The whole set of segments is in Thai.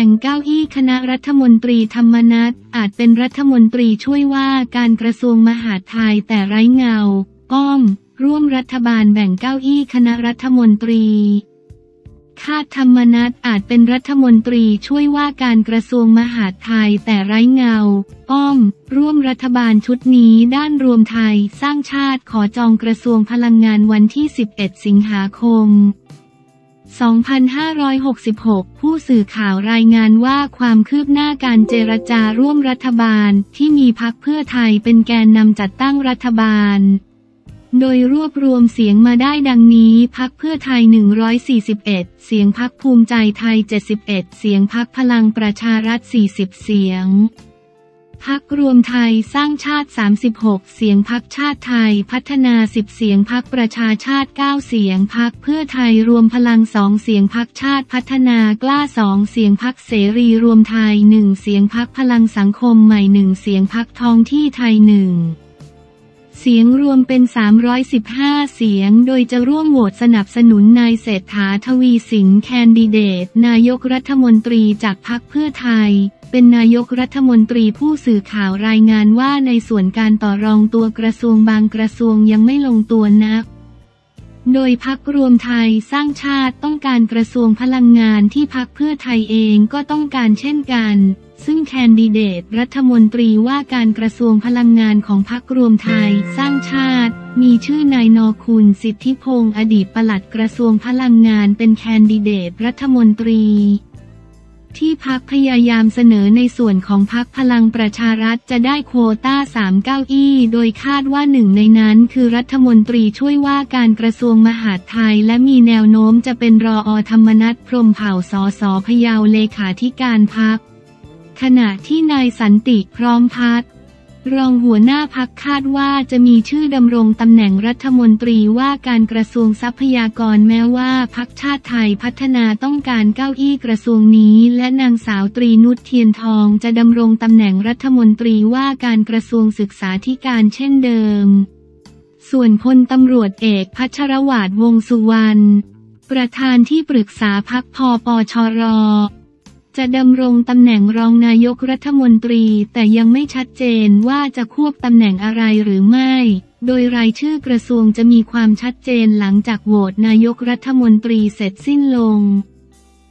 บ่งเก้าอี้คณะรัฐมนตรีธรรมนัสอาจเป็นรัฐมนตรีช่วยว่าการกระทรวงมหาดไทยแต่ไร้เงาอ้อมร่วมรัฐบาลแบ่งเก้าอี้คณะรัฐมนตรีคาดธรรมนัสอาจเป็นรัฐมนตรีช่วยว่าการกระทรวงมหาดไทยแต่ไร้เงาอ้อมร่วมรัฐบาลชุดนี้ด้านรวมไทยสร้างชาติขอจองกระทรวงพลังงานวันที่11 สิงหาคม 2566 ผู้สื่อข่าวรายงานว่าความคืบหน้าการเจรจาร่วมรัฐบาลที่มีพรรคเพื่อไทยเป็นแกนนำจัดตั้งรัฐบาลโดยรวบรวมเสียงมาได้ดังนี้พรรคเพื่อไทย141เสียงพรรคภูมิใจไทย71เสียงพรรคพลังประชารัฐ40เสียงพรรครวมไทยสร้างชาติ36เสียงพรรคชาติไทยพัฒนา10เสียงพรรคประชาชาติ9เสียงพรรคเพื่อไทยรวมพลัง2เสียงพรรคชาติพัฒนากล้า2เสียงพรรคเสรีรวมไทย1เสียงพรรคพลังสังคมใหม่1เสียงพรรคท้องที่ไทย1เสียงรวมเป็น315เสียงโดยจะร่วมโหวตสนับสนุนนายเศรษฐาทวีสินแคนดิเดตนายกรัฐมนตรีจากพรรคเพื่อไทยเป็นนายกรัฐมนตรีผู้สื่อข่าวรายงานว่าในส่วนการต่อรองตัวกระทรวงบางกระทรวงยังไม่ลงตัวนักโดยพรรครวมไทยสร้างชาติต้องการกระทรวงพลังงานที่พรรคเพื่อไทยเองก็ต้องการเช่นกันซึ่งแคนดิเดตรัฐมนตรีว่าการกระทรวงพลังงานของพรรครวมไทยสร้างชาติมีชื่อนายนอคุณสิทธิพงษ์อดีตปลัดกระทรวงพลังงานเป็นแคนดิเดตรัฐมนตรีที่พรรคพยายามเสนอในส่วนของพรรคพลังประชารัฐจะได้โควต้า3เก้าอี้โดยคาดว่าหนึ่งในนั้นคือรัฐมนตรีช่วยว่าการกระทรวงมหาดไทยและมีแนวโน้มจะเป็นรอ.ธรรมนัส พรหมเผ่า สส.พะเยาเลขาธิการพรรคขณะที่นายสันติพร้อมพัฒน์รองหัวหน้าพรรคคาดว่าจะมีชื่อดำรงตำแหน่งรัฐมนตรีว่าการกระทรวงทรัพยากรแม้ว่าพรรคชาติไทยพัฒนาต้องการเก้าอี้กระทรวงนี้และนางสาวตรีนุชเทียนทองจะดำรงตำแหน่งรัฐมนตรีว่าการกระทรวงศึกษาธิการเช่นเดิมส่วนพลตำรวจเอกพัชรวาทวงศ์สุวรรณประธานที่ปรึกษาพรรคพปชร.จะดำรงตำแหน่งรองนายกรัฐมนตรีแต่ยังไม่ชัดเจนว่าจะควบตำแหน่งอะไรหรือไม่โดยรายชื่อกระทรวงจะมีความชัดเจนหลังจากโหวตนายกรัฐมนตรีเสร็จสิ้นลง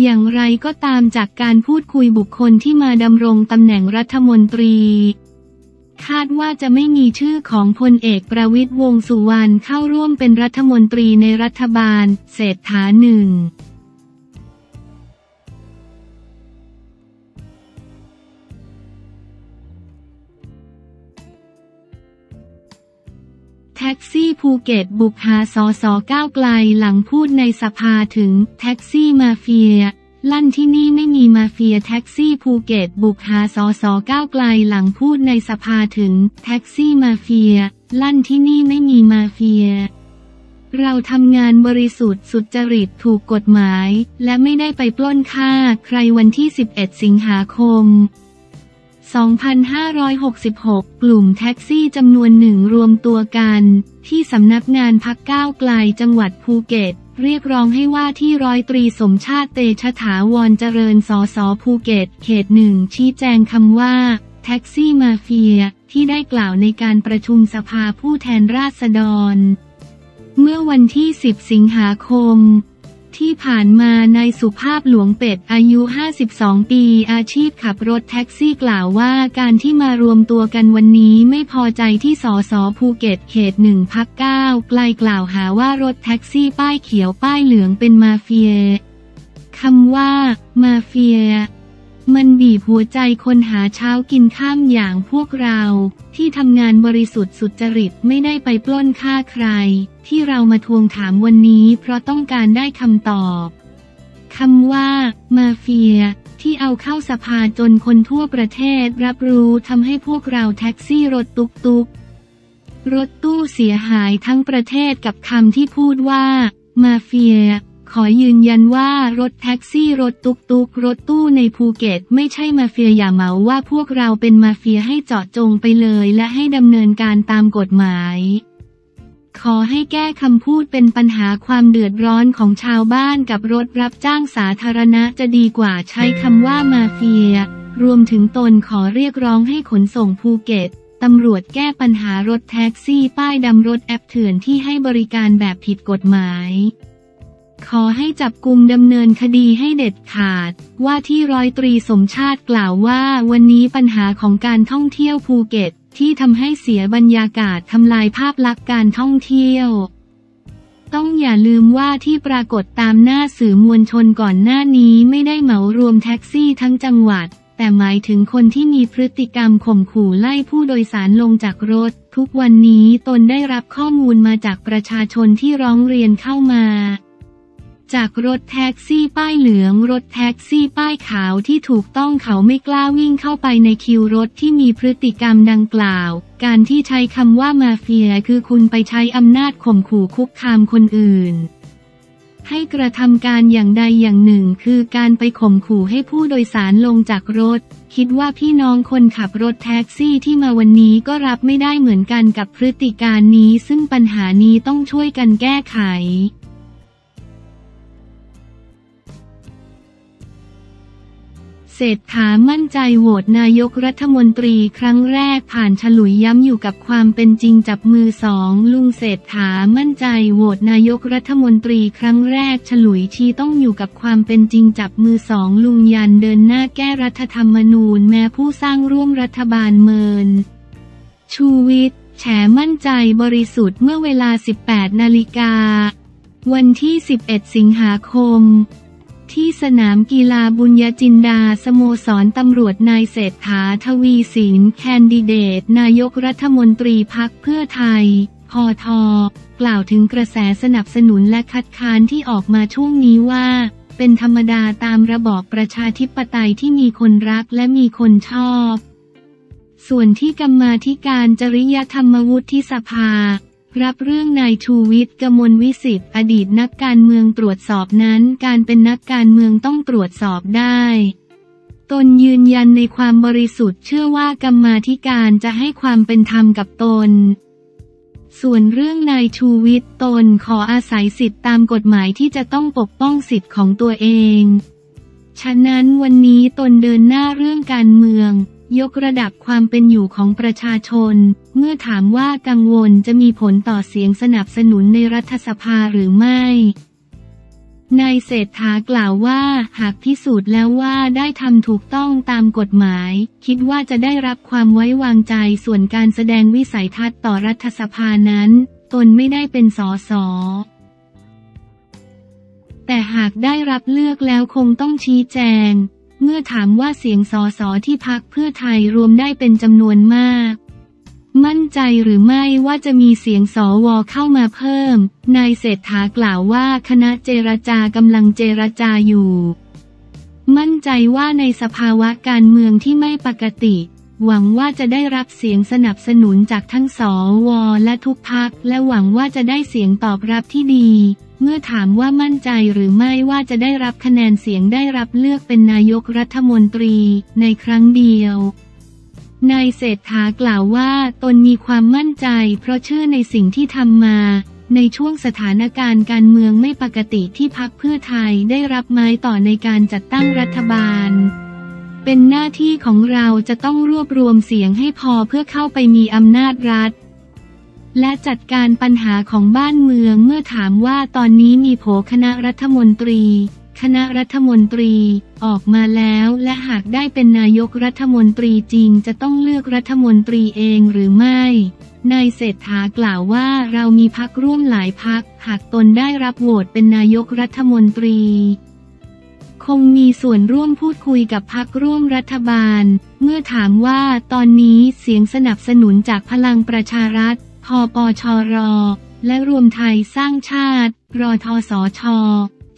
อย่างไรก็ตามจากการพูดคุยบุคคลที่มาดำรงตำแหน่งรัฐมนตรีคาดว่าจะไม่มีชื่อของพลเอกประวิตรวงษ์สุวรรณเข้าร่วมเป็นรัฐมนตรีในรัฐบาลเศรษฐา1แท็กซี่ภูเก็ตบุกหาสส.ก้าวไกลหลังพูดในสภาถึงแท็กซี่มาเฟียลั่นที่นี่ไม่มีมาเฟียแท็กซี่ภูเก็ตบุกหาสส.ก้าวไกลหลังพูดในสภาถึงแท็กซี่มาเฟียลั่นที่นี่ไม่มีมาเฟียเราทำงานบริสุทธิ์สุจริตถูกกฎหมายและไม่ได้ไปปล้นฆ่าใครวันที่11 สิงหาคม 2566 กลุ่มแท็กซี่จำนวนหนึ่งรวมตัวกันที่สำนักงานพรรคก้าวไกลจังหวัดภูเก็ตเรียกร้องให้ว่าที่ร้อยตรีสมชาติเตชะถาวรเจริญสส.ภูเก็ตเขตหนึ่งชี้แจงคำว่าแท็กซี่มาเฟียที่ได้กล่าวในการประชุมสภาผู้แทนราษฎรเมื่อวันที่10 สิงหาคมที่ผ่านมานายสุภาพหลวงเป็ดอายุ52ปีอาชีพขับรถแท็กซี่กล่าวว่าการที่มารวมตัวกันวันนี้ไม่พอใจที่สส.ภูเก็ตเขต1พรรคก้าวไกลกล่าวหาว่ารถแท็กซี่ป้ายเขียวป้ายเหลืองเป็นมาเฟียคำว่ามาเฟียมันบีบหัวใจคนหาเช้ากินข้ามอย่างพวกเราที่ทำงานบริสุทธิ์สุจริตไม่ได้ไปปล้นฆ่าใครที่เรามาทวงถามวันนี้เพราะต้องการได้คำตอบคำว่ามาเฟียที่เอาเข้าสภาจนคนทั่วประเทศรับรู้ทำให้พวกเราแท็กซี่รถตุ๊กๆรถตู้เสียหายทั้งประเทศกับคำที่พูดว่ามาเฟียขอยืนยันว่ารถแท็กซี่รถตุ๊กๆรถตู้ในภูเก็ตไม่ใช่มาเฟียอย่าเหมาว่าพวกเราเป็นมาเฟียให้เจาะจงไปเลยและให้ดำเนินการตามกฎหมาย ขอให้แก้คำพูดเป็นปัญหาความเดือดร้อนของชาวบ้านกับรถรับจ้างสาธารณะจะดีกว่าใช้คำว่ามาเฟียรวมถึงตนขอเรียกร้องให้ขนส่งภูเก็ตตำรวจแก้ปัญหารถแท็กซี่ป้ายดำรถแอปเถื่อนที่ให้บริการแบบผิดกฎหมายขอให้จับกุมดำเนินคดีให้เด็ดขาดว่าที่ร้อยตรีสมชาติกล่าวว่าวันนี้ปัญหาของการท่องเที่ยวภูเก็ตที่ทำให้เสียบรรยากาศทำลายภาพลักษณ์การท่องเที่ยวต้องอย่าลืมว่าที่ปรากฏตามหน้าสื่อมวลชนก่อนหน้านี้ไม่ได้เหมารวมแท็กซี่ทั้งจังหวัดแต่หมายถึงคนที่มีพฤติกรรมข่มขู่ไล่ผู้โดยสารลงจากรถทุกวันนี้ตนได้รับข้อมูลมาจากประชาชนที่ร้องเรียนเข้ามาจากรถแท็กซี่ป้ายเหลืองรถแท็กซี่ป้ายขาวที่ถูกต้องเขาไม่กล้าวิ่งเข้าไปในคิวรถที่มีพฤติกรรมดังกล่าวการที่ใช้คำว่ามาเฟียคือคุณไปใช้อำนาจข่มขู่คุกคามคนอื่นให้กระทำการอย่างใดอย่างหนึ่งคือการไปข่มขู่ให้ผู้โดยสารลงจากรถคิดว่าพี่น้องคนขับรถแท็กซี่ที่มาวันนี้ก็รับไม่ได้เหมือนกันกับพฤติการนี้ซึ่งปัญหานี้ต้องช่วยกันแก้ไขเศรษฐามั่นใจโหวตนายกรัฐมนตรีครั้งแรกผ่านฉลุยย้ำอยู่กับความเป็นจริงจับมือ2ลุงเศรษฐามั่นใจโหวตนายกรัฐมนตรีครั้งแรกฉลุยชี้ต้องอยู่กับความเป็นจริงจับมือ2ลุงยันเดินหน้าแก้รัฐธรรมนูญแม้ผู้สร้างร่วมรัฐบาลเมินชูวิทย์แฉมั่นใจบริสุทธิ์เมื่อเวลา 18 นาฬิกาวันที่11 สิงหาคมที่สนามกีฬาบุญญจินดาสโมสรตำรวจนายเศรษฐาทวีสินแคนดิเดตนายกรัฐมนตรีพรรคเพื่อไทยพท.กล่าวถึงกระแสสนับสนุนและคัดค้านที่ออกมาช่วงนี้ว่าเป็นธรรมดาตามระบอบประชาธิปไตยที่มีคนรักและมีคนชอบส่วนที่กรรมาธิการจริยธรรมวุฒิสภารับเรื่องนายชูวิทย์ กมลวิสิทธิ์อดีตนักการเมืองตรวจสอบนั้นการเป็นนักการเมืองต้องตรวจสอบได้ตนยืนยันในความบริสุทธิ์เชื่อว่ากรรมาธิการจะให้ความเป็นธรรมกับตนส่วนเรื่องนายชูวิทย์ตนขออาศัยสิทธิ์ตามกฎหมายที่จะต้องปกป้องสิทธิ์ของตัวเองฉะนั้นวันนี้ตนเดินหน้าเรื่องการเมืองยกระดับความเป็นอยู่ของประชาชนเมื่อถามว่ากังวลจะมีผลต่อเสียงสนับสนุนในรัฐสภาหรือไม่นายเศรษฐากล่าวว่าหากพิสูจน์แล้วว่าได้ทำถูกต้องตามกฎหมายคิดว่าจะได้รับความไว้วางใจส่วนการแสดงวิสัยทัศน์ต่อรัฐสภานั้นตนไม่ได้เป็นส.ส.แต่หากได้รับเลือกแล้วคงต้องชี้แจงเมื่อถามว่าเสียงส.ส.ที่พรรคเพื่อไทยรวมได้เป็นจำนวนมากมั่นใจหรือไม่ว่าจะมีเสียงสว.เข้ามาเพิ่มนายเศรษฐากล่าวว่าคณะเจรจากำลังเจรจาอยู่มั่นใจว่าในสภาวะการเมืองที่ไม่ปกติหวังว่าจะได้รับเสียงสนับสนุนจากทั้งสว.และทุกพรรคและหวังว่าจะได้เสียงตอบรับที่ดีเมื่อถามว่ามั่นใจหรือไม่ว่าจะได้รับคะแนนเสียงได้รับเลือกเป็นนายกรัฐมนตรีในครั้งเดียวนายเศรษฐากล่าวว่าตนมีความมั่นใจเพราะเชื่อในสิ่งที่ทำมาในช่วงสถานการณ์การเมืองไม่ปกติที่พรรคเพื่อไทยได้รับไม้ต่อในการจัดตั้งรัฐบาลเป็นหน้าที่ของเราจะต้องรวบรวมเสียงให้พอเพื่อเข้าไปมีอำนาจรัฐและจัดการปัญหาของบ้านเมืองเมื่อถามว่าตอนนี้มีโผคณะรัฐมนตรีออกมาแล้วและหากได้เป็นนายกรัฐมนตรีจริงจะต้องเลือกรัฐมนตรีเองหรือไม่นายเศรษฐากล่าวว่าเรามีพรรคร่วมหลายพรรคหากตนได้รับโหวตเป็นนายกรัฐมนตรีคงมีส่วนร่วมพูดคุยกับพรรคร่วมรัฐบาลเมื่อถามว่าตอนนี้เสียงสนับสนุนจากพลังประชารัฐพปชร.และรวมไทยสร้างชาติรทสช.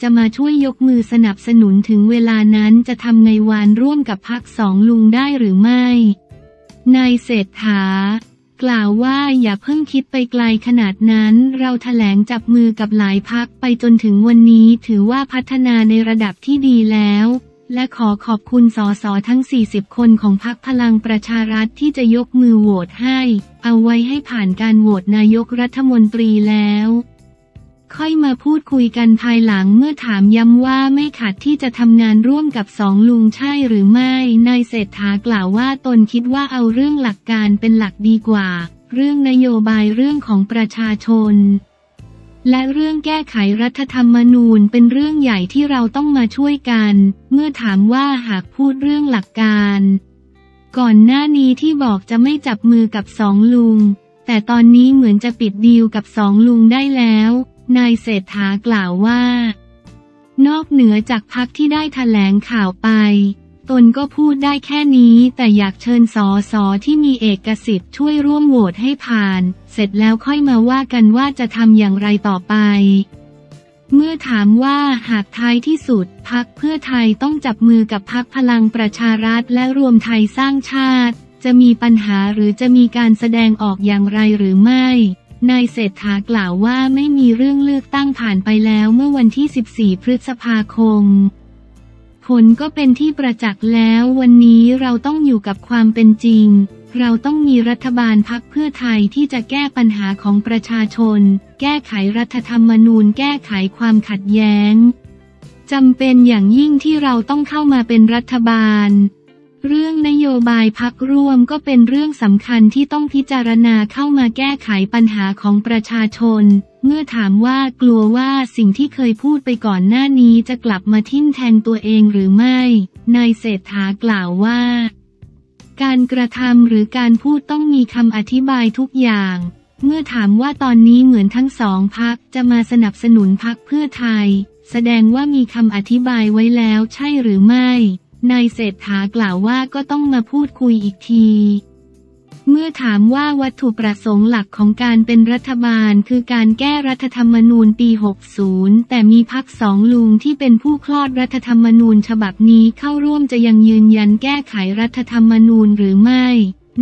จะมาช่วยยกมือสนับสนุนถึงเวลานั้นจะทำในวานร่วมกับพรรคสองลุงได้หรือไม่นายเศรษฐากล่าวว่าอย่าเพิ่งคิดไปไกลขนาดนั้นเราแถลงจับมือกับหลายพรรคไปจนถึงวันนี้ถือว่าพัฒนาในระดับที่ดีแล้ว และขอขอบคุณสสทั้ง40คนของพรรคพลังประชารัฐที่จะยกมือโหวตให้เอาไว้ให้ผ่านการโหวตนายกรัฐมนตรีแล้วค่อยมาพูดคุยกันภายหลังเมื่อถามย้ำว่าไม่ขัดที่จะทำงานร่วมกับสองลุงใช่หรือไม่นายเศรษฐากล่าวว่าตนคิดว่าเอาเรื่องหลักการเป็นหลักดีกว่าเรื่องนโยบายเรื่องของประชาชนและเรื่องแก้ไขรัฐธรรมนูญเป็นเรื่องใหญ่ที่เราต้องมาช่วยกันเมื่อถามว่าหากพูดเรื่องหลักการก่อนหน้านี้ที่บอกจะไม่จับมือกับสองลุงแต่ตอนนี้เหมือนจะปิดดีลกับสองลุงได้แล้วนายเศรษฐากล่าวว่านอกเหนือจากพรรคที่ได้แถลงข่าวไปตนก็พูดได้แค่นี้แต่อยากเชิญสสที่มีเอกสิทธิ์ช่วยร่วมโหวตให้ผ่านเสร็จแล้วค่อยมาว่ากันว่าจะทำอย่างไรต่อไปเมื่อถามว่าหากท้ายที่สุดพรรคเพื่อไทยต้องจับมือกับพรรคพลังประชารัฐและรวมไทยสร้างชาติจะมีปัญหาหรือจะมีการแสดงออกอย่างไรหรือไม่นายเศรษฐากล่าวว่าไม่มีเรื่องเลือกตั้งผ่านไปแล้วเมื่อวันที่ 14 พฤษภาคมผลก็เป็นที่ประจักษ์แล้ววันนี้เราต้องอยู่กับความเป็นจริงเราต้องมีรัฐบาลพรรคเพื่อไทยที่จะแก้ปัญหาของประชาชนแก้ไขรัฐธรรมนูญแก้ไขความขัดแย้งจำเป็นอย่างยิ่งที่เราต้องเข้ามาเป็นรัฐบาลเรื่องนโยบายพรรคร่วมก็เป็นเรื่องสำคัญที่ต้องพิจารณาเข้ามาแก้ไขปัญหาของประชาชนเมื่อถามว่ากลัวว่าสิ่งที่เคยพูดไปก่อนหน้านี้จะกลับมาทิ่มแทงตัวเองหรือไม่นายเศรษฐากล่าวว่าการกระทำหรือการพูดต้องมีคำอธิบายทุกอย่างเมื่อถามว่าตอนนี้เหมือนทั้งสองพรรคจะมาสนับสนุนพรรคเพื่อไทยแสดงว่ามีคำอธิบายไว้แล้วใช่หรือไม่นายเศรษฐากล่าวว่าก็ต้องมาพูดคุยอีกทีเมื่อถามว่าวัตถุประสงค์หลักของการเป็นรัฐบาลคือการแก้รัฐธรรมนูญปี 60 แต่มีพรรคสองลุงที่เป็นผู้คลอดรัฐธรรมนูญฉบับนี้เข้าร่วมจะยังยืนยันแก้ไขรัฐธรรมนูญหรือไม่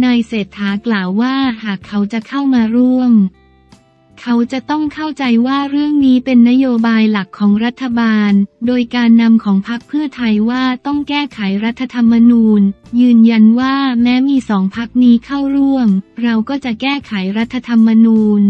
นายเศรษฐากล่าวว่าหากเขาจะเข้ามาร่วมเขาจะต้องเข้าใจว่าเรื่องนี้เป็นนโยบายหลักของรัฐบาลโดยการนำของพรรคเพื่อไทยว่าต้องแก้ไขรัฐธรรมนูญยืนยันว่าแม้มีสองพรรคนี้เข้าร่วมเราก็จะแก้ไขรัฐธรรมนูญ